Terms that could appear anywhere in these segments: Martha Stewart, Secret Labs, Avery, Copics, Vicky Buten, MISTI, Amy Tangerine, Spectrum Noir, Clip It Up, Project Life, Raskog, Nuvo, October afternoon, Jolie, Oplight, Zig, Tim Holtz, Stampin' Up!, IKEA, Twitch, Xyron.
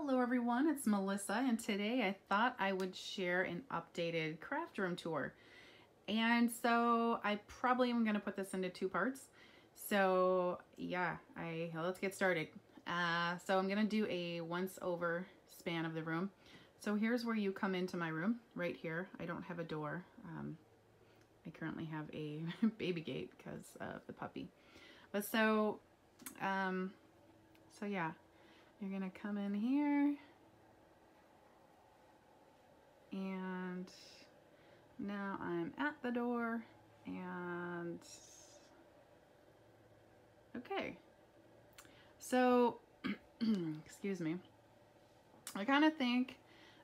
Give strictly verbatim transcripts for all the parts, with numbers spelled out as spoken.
Hello everyone, it's Melissa, and today I thought I would share an updated craft room tour. And so I probably am going to put this into two parts. So yeah, I let's get started. Uh, so I'm going to do a once over span of the room. So here's where you come into my room, right here. I don't have a door. Um, I currently have a baby gate because of the puppy. But so, um, so yeah. You're gonna come in here, and now I'm at the door, and okay. So, excuse me. I kind of think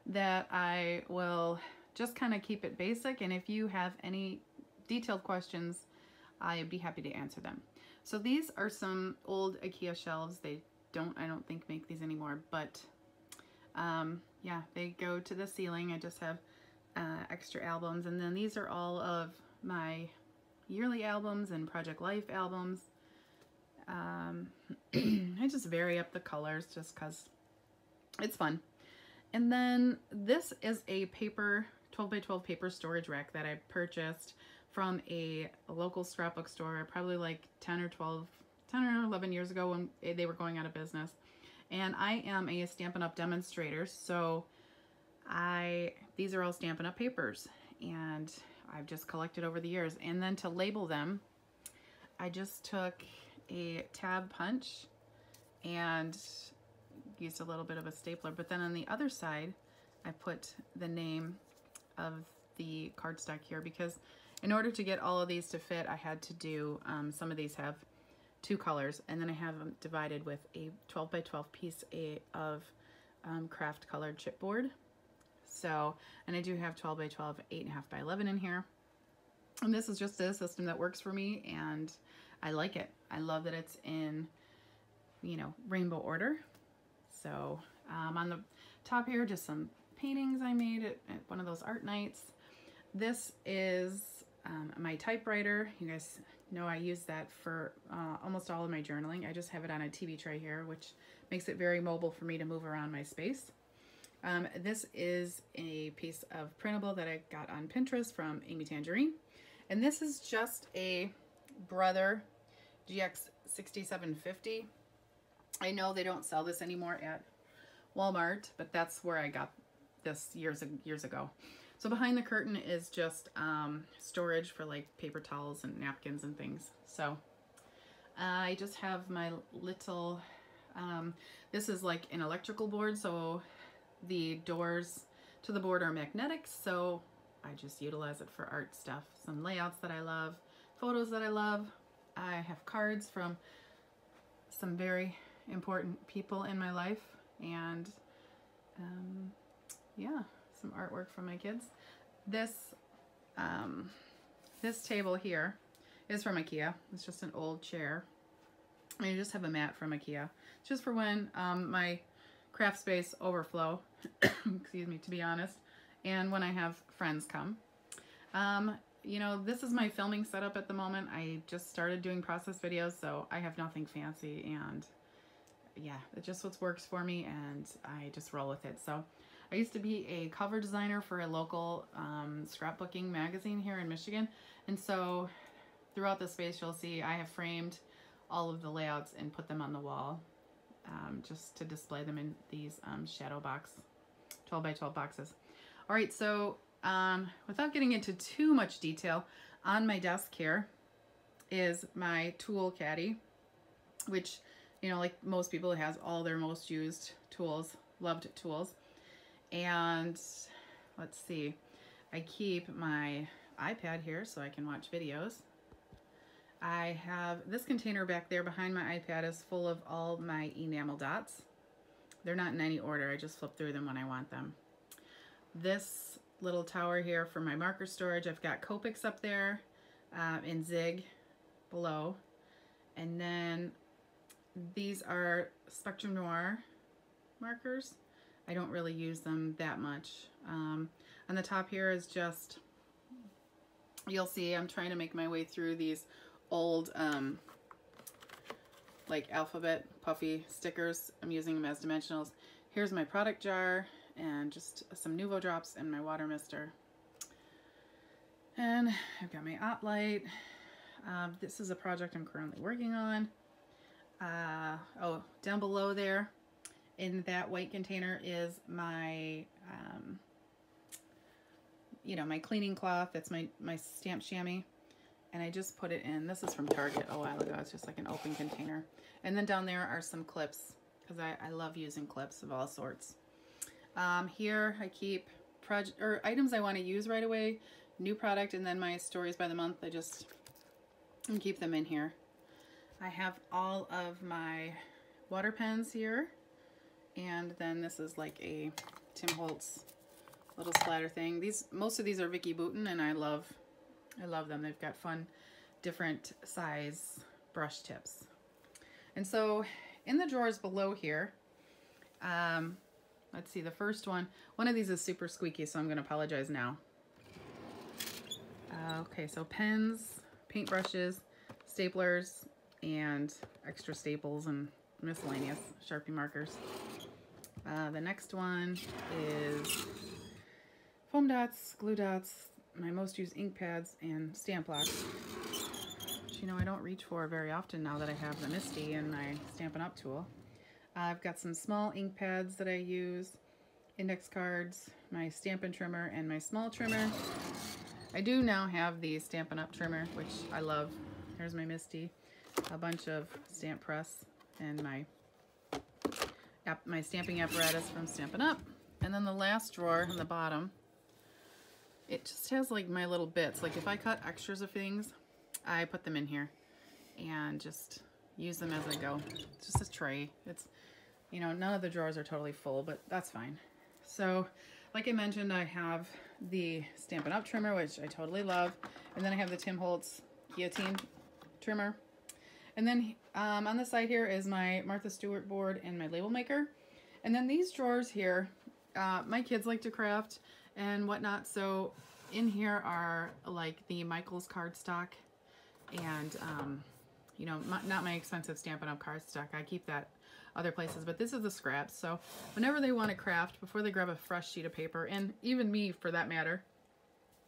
that I will just kind of keep it basic, and if you have any detailed questions, I'd be happy to answer them. So these are some old IKEA shelves. They don't I don't think make these anymore, but um, yeah, they go to the ceiling. I just have uh, extra albums, and then these are all of my yearly albums and Project Life albums. um, I just vary up the colors just because it's fun. And then this is a paper twelve by twelve paper storage rack that I purchased from a local scrapbook store probably like ten or twelve ten or eleven years ago when they were going out of business. And I am a Stampin' Up! Demonstrator, so I these are all Stampin' Up! Papers, and I've just collected over the years. And then to label them, I just took a tab punch and used a little bit of a stapler, but then on the other side I put the name of the cardstock here, because in order to get all of these to fit, I had to do um, some of these have two colors, and then I have them divided with a twelve by twelve piece of um, craft colored chipboard. So, and I do have twelve by twelve, eight and a half by eleven in here. And this is just a system that works for me, and I like it. I love that it's in, you know, rainbow order. So um, on the top here, just some paintings I made at, at one of those art nights. This is um, my typewriter. You guys No, I use that for uh, almost all of my journaling. I just have it on a T V tray here, which makes it very mobile for me to move around my space. Um, this is a piece of printable that I got on Pinterest from Amy Tangerine. And this is just a Brother G X six seven five zero. I know they don't sell this anymore at Walmart, but that's where I got this years, years ago. So behind the curtain is just um, storage for like paper towels and napkins and things. So uh, I just have my little, um, this is like an electrical board. So the doors to the board are magnetic. So I just utilize it for art stuff. Some layouts that I love, photos that I love. I have cards from some very important people in my life, and um, yeah. Some artwork from my kids. This um, this table here is from IKEA. It's just an old chair. And I just have a mat from IKEA, just for when um, my craft space overflow. Excuse me, to be honest, and when I have friends come. Um, you know, this is my filming setup at the moment. I just started doing process videos, so I have nothing fancy, and yeah, it's just what works for me, and I just roll with it. So. I used to be a cover designer for a local um, scrapbooking magazine here in Michigan, and so throughout the space you'll see I have framed all of the layouts and put them on the wall um, just to display them in these um, shadow box twelve by twelve boxes. Alright, so um, without getting into too much detail, on my desk here is my tool caddy, which, you know, like most people, it has all their most used tools, loved tools. And let's see, I keep my iPad here so I can watch videos. I have this container back there behind my iPad is full of all my enamel dots. They're not in any order, I just flip through them when I want them. This little tower here for my marker storage, I've got Copics up there um, and Zig below. And then these are Spectrum Noir markers. I don't really use them that much. Um, on the top here is just, you'll see I'm trying to make my way through these old um, like alphabet puffy stickers. I'm using them as dimensionals. Here's my product jar and just some Nuvo drops and my water mister. And I've got my Oplight. Um, this is a project I'm currently working on. Uh, oh, down below there in that white container is my, um, you know, my cleaning cloth. That's my, my stamp chamois. And I just put it in. This is from Target a while ago. It's just like an open container. And then down there are some clips because I, I love using clips of all sorts. Um, here I keep project or items I want to use right away, new product, and then my stories by the month. I just keep them in here. I have all of my water pens here. And then this is like a Tim Holtz little splatter thing. These, most of these are Vicky Buten, and I love, I love them. They've got fun, different size brush tips. And so in the drawers below here, um, let's see, the first one, one of these is super squeaky, so I'm going to apologize now. Uh, okay, so pens, paintbrushes, staplers, and extra staples and miscellaneous Sharpie markers. Uh, the next one is foam dots, glue dots, my most used ink pads, and stamp blocks, which, you know, I don't reach for very often now that I have the MISTI and my Stampin' Up! Tool. Uh, I've got some small ink pads that I use, index cards, my Stampin' trimmer, and my small trimmer. I do now have the Stampin' Up! Trimmer, which I love. Here's my MISTI, a bunch of stamp press, and my, my stamping apparatus from Stampin' Up! And then the last drawer on the bottom, it just has like my little bits. Like if I cut extras of things, I put them in here and just use them as I go. It's just a tray. It's, you know, none of the drawers are totally full, but that's fine. So like I mentioned, I have the Stampin' Up! Trimmer, which I totally love. And then I have the Tim Holtz guillotine trimmer. And then um, on the side here is my Martha Stewart board and my label maker. And then these drawers here, uh, my kids like to craft and whatnot. So in here are like the Michaels cardstock and, um, you know, my, not my expensive Stampin' Up! Cardstock. I keep that other places, but this is the scraps. So whenever they want to craft, before they grab a fresh sheet of paper, and even me for that matter,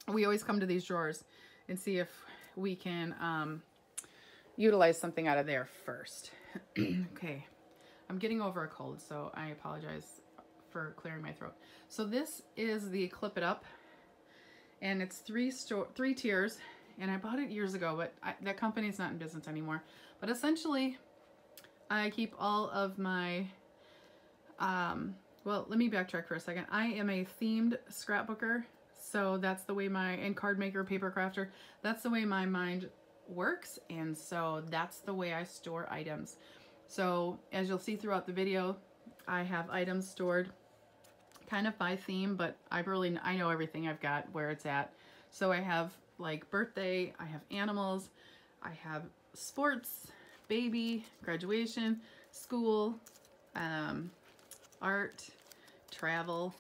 we always come to these drawers and see if we can um, utilize something out of there first. Okay, I'm getting over a cold, so I apologize for clearing my throat. So this is the Clip It Up, and it's three store three tiers, and I bought it years ago, but I, that company's not in business anymore. But essentially, I keep all of my, um, well, let me backtrack for a second. I am a themed scrapbooker, so that's the way my, and card maker, paper crafter, that's the way my mind works, and so that's the way I store items. So as you'll see throughout the video, I have items stored kind of by theme, but I really, I know everything I've got, where it's at. So I have like birthday, I have animals, I have sports, baby, graduation, school, um, art, travel.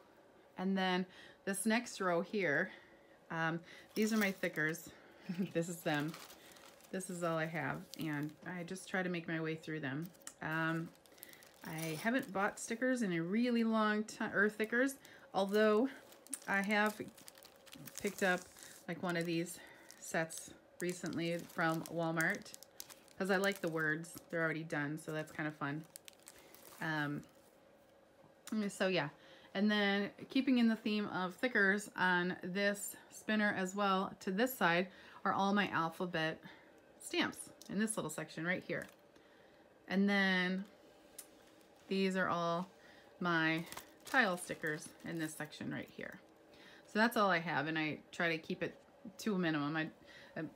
And then this next row here, um, these are my thickers. This is them. This is all I have. And I just try to make my way through them. Um, I haven't bought stickers in a really long time, or thickers, although I have picked up like one of these sets recently from Walmart because I like the words. They're already done, so that's kind of fun. Um, so yeah, and then keeping in the theme of thickers, on this spinner as well to this side are all my alphabet stamps in this little section right here. And then these are all my tile stickers in this section right here. So that's all I have, and I try to keep it to a minimum. I,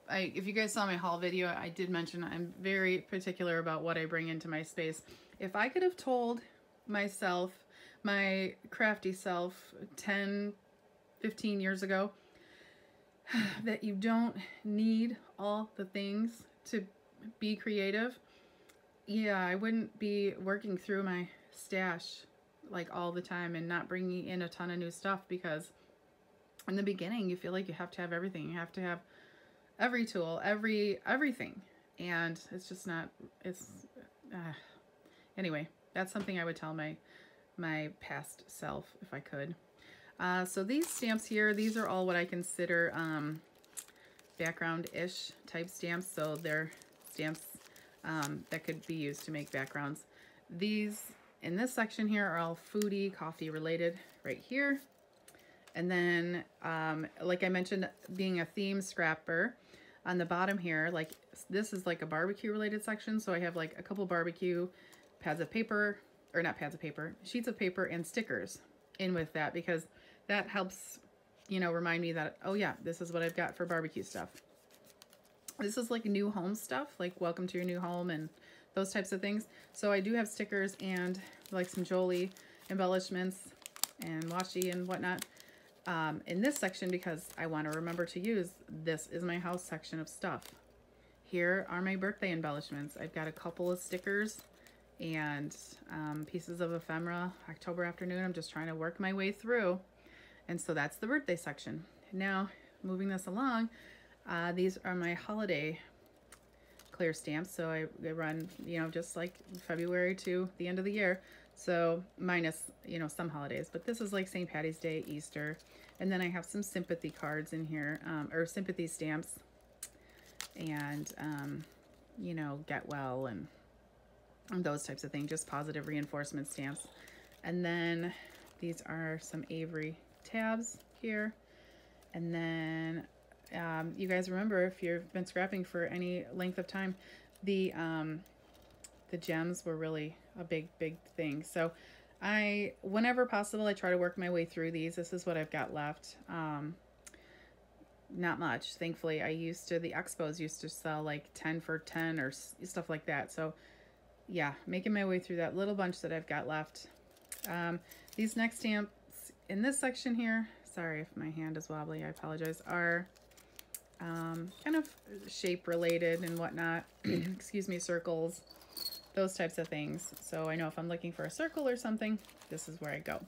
I, if you guys saw my haul video, I did mention I'm very particular about what I bring into my space. If I could have told myself, my crafty self, ten, fifteen years ago, that you don't need all the things to be creative, yeah, I wouldn't be working through my stash like all the time and not bringing in a ton of new stuff, because in the beginning you feel like you have to have everything. You have to have every tool, every everything. And it's just not, it's, uh, anyway, that's something I would tell my, my past self if I could. Uh, so these stamps here, these are all what I consider um, background-ish type stamps. So they're stamps um, that could be used to make backgrounds. These in this section here are all foodie, coffee related right here. And then, um, like I mentioned, being a theme scrapper, on the bottom here, like this is like a barbecue related section. So I have like a couple barbecue pads of paper, or not pads of paper, sheets of paper and stickers in with that, because that helps, you know, remind me that, oh yeah, this is what I've got for barbecue stuff. This is like new home stuff, like welcome to your new home and those types of things. So I do have stickers and like some Jolie embellishments and washi and whatnot. Um, in this section, because I want to remember to use, this is my house section of stuff. Here are my birthday embellishments. I've got a couple of stickers and um, pieces of ephemera, October afternoon. I'm just trying to work my way through. And so that's the birthday section. Now, moving this along, uh, these are my holiday clear stamps. So I, I run, you know, just like February to the end of the year. So minus, you know, some holidays, but this is like Saint Patty's Day, Easter. And then I have some sympathy cards in here, um, or sympathy stamps and, um, you know, get well and, and those types of things, just positive reinforcement stamps. And then these are some Avery tabs here. And then um, you guys remember, if you've been scrapping for any length of time, the, um, the gems were really a big, big thing. So I, whenever possible, I try to work my way through these. This is what I've got left. Um, not much, thankfully. I used to, the expos used to sell like ten for ten or stuff like that. So yeah, making my way through that little bunch that I've got left. Um, these next stamps in this section here, sorry if my hand is wobbly, I apologize, are um, kind of shape related and whatnot. Excuse me, circles, those types of things. So I know if I'm looking for a circle or something, this is where I go.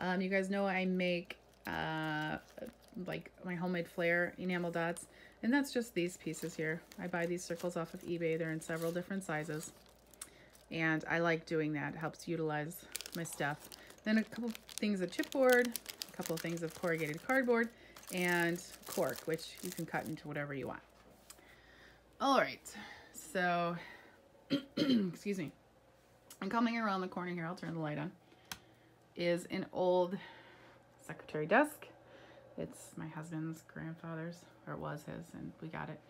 Um, you guys know I make uh, like my homemade flare enamel dots, and that's just these pieces here. I buy these circles off of eBay. They're in several different sizes, and I like doing that. It helps utilize my stuff. Then a couple things of chipboard, a couple of things of corrugated cardboard, and cork, which you can cut into whatever you want. All right, so excuse me, and coming around the corner here, I'll turn the light on, is an old secretary desk. It's my husband's grandfather's, or it was his, and we got it.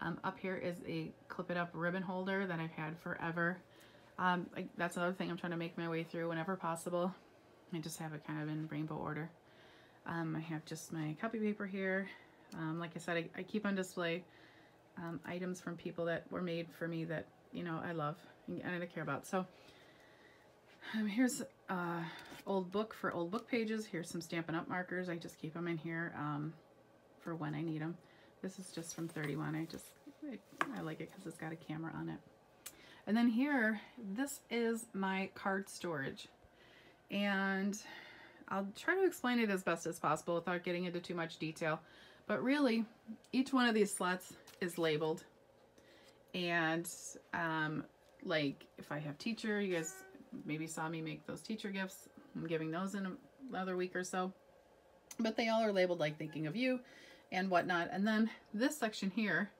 Um, up here is a Clip It Up ribbon holder that I've had forever. Um, I, that's another thing I'm trying to make my way through whenever possible. I just have it kind of in rainbow order. Um, I have just my copy paper here. Um, like I said, I, I keep on display um, items from people that were made for me that, you know, I love and I care about. So um, here's uh, old book for old book pages. Here's some Stampin' Up! Markers. I just keep them in here um, for when I need them. This is just from thirty-one. I just, I, I like it because it's got a camera on it. And then here, this is my card storage. And I'll try to explain it as best as possible without getting into too much detail. But really, each one of these slots is labeled. And um, like if I have teacher, you guys maybe saw me make those teacher gifts. I'm giving those in another week or so, but they all are labeled like thinking of you and whatnot. And then this section here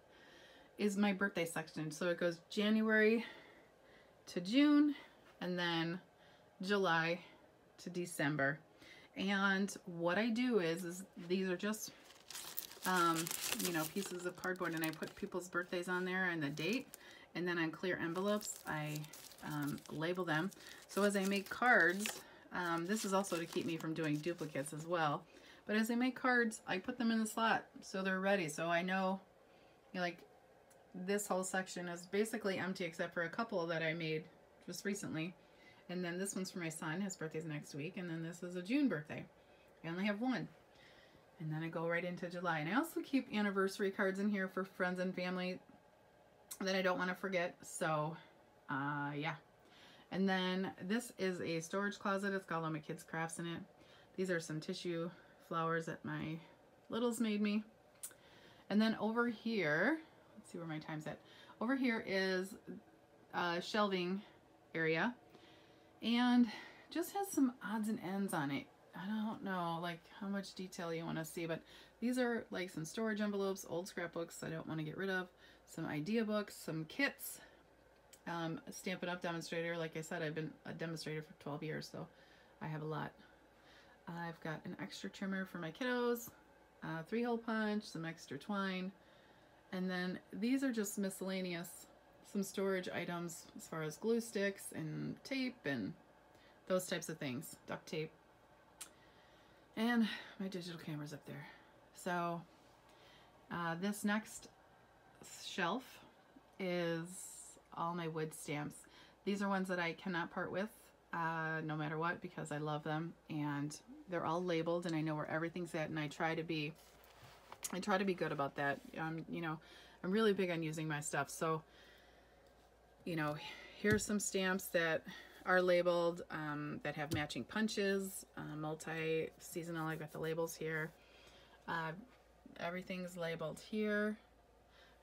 is my birthday section. So it goes January to June and then July to December. And what I do is, is these are just Um, you know, pieces of cardboard, and I put people's birthdays on there and the date, and then on clear envelopes I um, label them. So as I make cards, um, this is also to keep me from doing duplicates as well, but as I make cards I put them in the slot so they're ready. So I know, you know, like this whole section is basically empty except for a couple that I made just recently, and then this one's for my son, his birthday's next week, and then this is a June birthday. I only have one. And then I go right into July. And I also keep anniversary cards in here for friends and family that I don't want to forget. So, uh, yeah. And then this is a storage closet. It's got all my kids' crafts in it. These are some tissue flowers that my littles made me. And then over here, let's see where my time's at. Over here is a shelving area. And just has some odds and ends on it. I don't know like how much detail you want to see, but these are like some storage envelopes, old scrapbooks I don't want to get rid of, some idea books, some kits, um, a Stampin' Up! Demonstrator. Like I said, I've been a demonstrator for twelve years, so I have a lot. I've got an extra trimmer for my kiddos, uh, three hole punch, some extra twine, and then these are just miscellaneous, some storage items as far as glue sticks and tape and those types of things, duct tape. And my digital camera's up there. So uh, this next shelf is all my wood stamps. These are ones that I cannot part with uh, no matter what, because I love them and they're all labeled and I know where everything's at, and I try to be I try to be good about that. Um, you know, I'm really big on using my stuff. So, you know, here's some stamps that are labeled, um, that have matching punches, uh, multi-seasonal. I've got the labels here. Uh, everything's labeled here.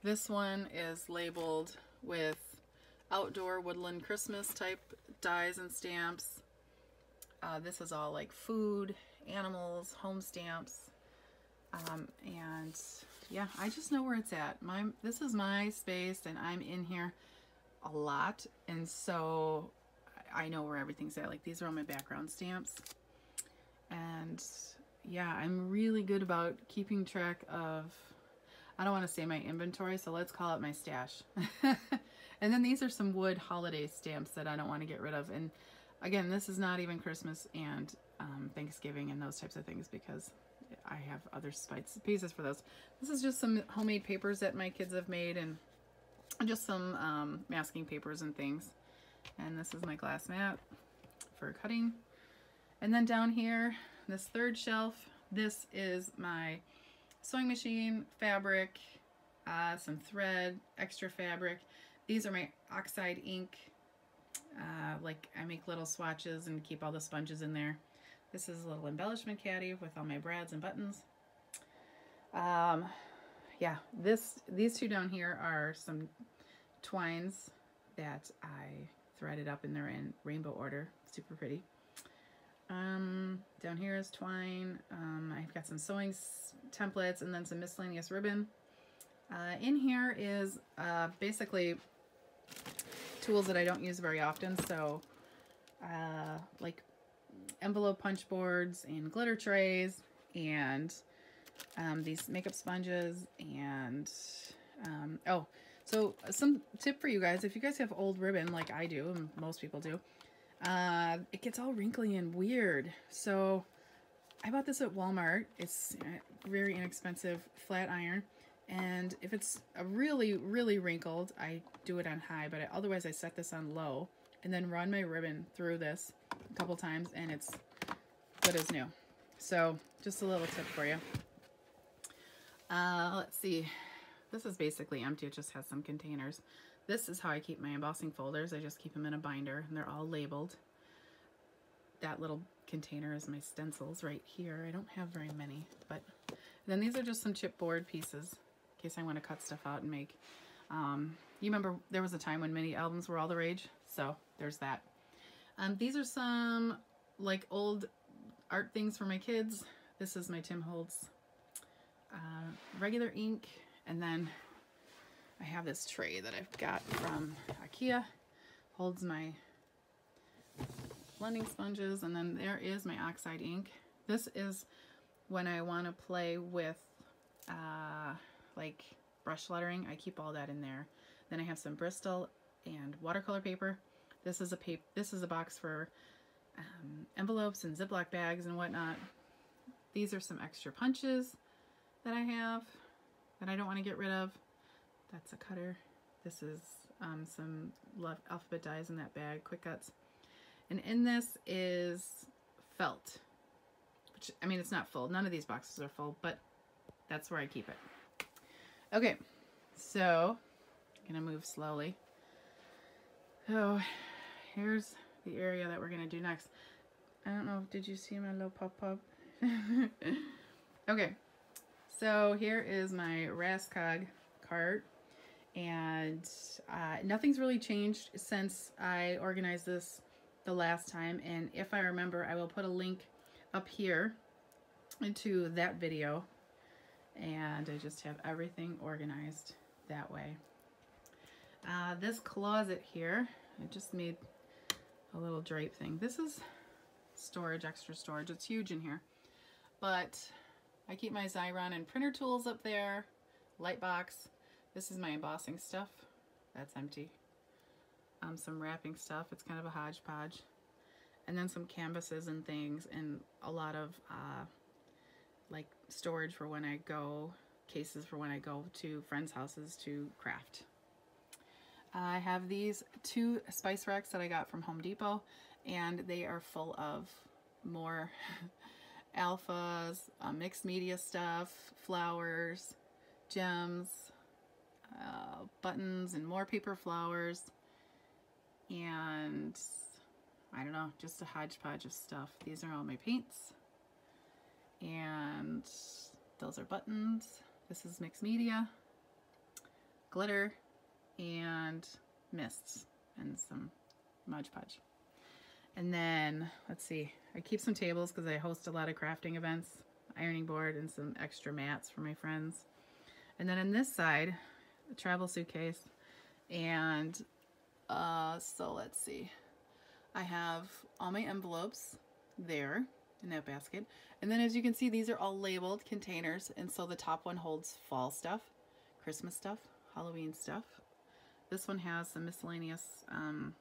This one is labeled with outdoor woodland Christmas type dies and stamps. Uh, this is all like food, animals, home stamps. Um, and yeah, I just know where it's at. My, this is my space and I'm in here a lot. And so I know where everything's at. Like, these are all my background stamps. And yeah, I'm really good about keeping track of, I don't want to say my inventory, so let's call it my stash. And then these are some wood holiday stamps that I don't want to get rid of. And again, this is not even Christmas and um, Thanksgiving and those types of things, because I have other spice pieces for those. This is just some homemade papers that my kids have made, and just some um, masking papers and things. And this is my glass mat for cutting. And then down here, this third shelf, this is my sewing machine, fabric, uh, some thread, extra fabric. These are my oxide ink. Uh, like, I make little swatches and keep all the sponges in there. This is a little embellishment caddy with all my brads and buttons. Um, yeah, this these two down here are some twines that I threaded up, and they're in rainbow order. Super pretty. Um, down here is twine. Um, I've got some sewing templates and then some miscellaneous ribbon. Uh, in here is uh, basically tools that I don't use very often. So uh, like envelope punch boards and glitter trays and um, these makeup sponges and um, oh, so some tip for you guys, if you guys have old ribbon like I do, and most people do, uh, it gets all wrinkly and weird. So I bought this at Walmart. It's very inexpensive flat iron. And if it's a really, really wrinkled, I do it on high, but I, otherwise I set this on low and then run my ribbon through this a couple times and it's good as new. So just a little tip for you. Uh, let's see. This is basically empty. It just has some containers. This is how I keep my embossing folders. I just keep them in a binder and they're all labeled. That little container is my stencils right here. I don't have very many, but then these are just some chipboard pieces in case I want to cut stuff out and make. Um, you remember there was a time when mini albums were all the rage, so there's that. Um, these are some like old art things for my kids. This is my Tim Holtz uh, regular ink. And then I have this tray that I've got from IKEA, holds my blending sponges. And then there is my oxide ink. This is when I want to play with uh, like brush lettering. I keep all that in there. Then I have some Bristol and watercolor paper. This is a paper. This is a box for um, envelopes and Ziploc bags and whatnot. These are some extra punches that I have that I don't want to get rid of. That's a cutter. This is um, some love alphabet dies in that bag, quick cuts. And in this is felt, which, I mean, it's not full. None of these boxes are full, but that's where I keep it. Okay, so I'm gonna move slowly. So here's the area that we're gonna do next. I don't know, did you see my little pop-pop? Okay. So here is my Raskog cart, and uh, nothing's really changed since I organized this the last time, and if I remember, I will put a link up here into that video, and I just have everything organized that way. Uh, this closet here, I just made a little drape thing. This is storage, extra storage. It's huge in here, but I keep my Xyron and printer tools up there, light box. This is my embossing stuff. That's empty. Um, some wrapping stuff. It's kind of a hodgepodge. And then some canvases and things, and a lot of uh, like storage for when I go, cases for when I go to friends' houses to craft. I have these two spice racks that I got from Home Depot, and they are full of more alphas, uh, mixed media stuff, flowers, gems, uh, buttons, and more paper flowers, and I don't know, just a hodgepodge of stuff. These are all my paints, and those are buttons. This is mixed media, glitter, and mists, and some Mod Podge. And then, let's see, I keep some tables because I host a lot of crafting events, ironing board, and some extra mats for my friends. And then on this side, a travel suitcase, and uh, so let's see, I have all my envelopes there in that basket, and then as you can see, these are all labeled containers, and so the top one holds fall stuff, Christmas stuff, Halloween stuff. This one has some miscellaneous um,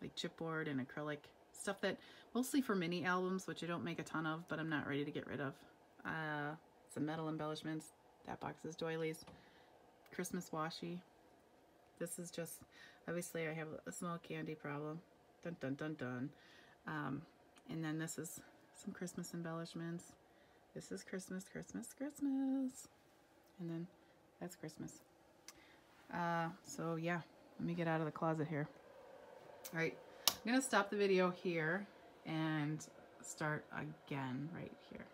like chipboard and acrylic stuff, that mostly for mini albums, which I don't make a ton of, but I'm not ready to get rid of. Uh, some metal embellishments. That box is doilies. Christmas washi. This is just, obviously I have a small candy problem. Dun dun dun dun. Um, and then this is some Christmas embellishments. This is Christmas, Christmas, Christmas. And then that's Christmas. Uh, so yeah, let me get out of the closet here. All right, I'm gonna stop the video here and start again right here.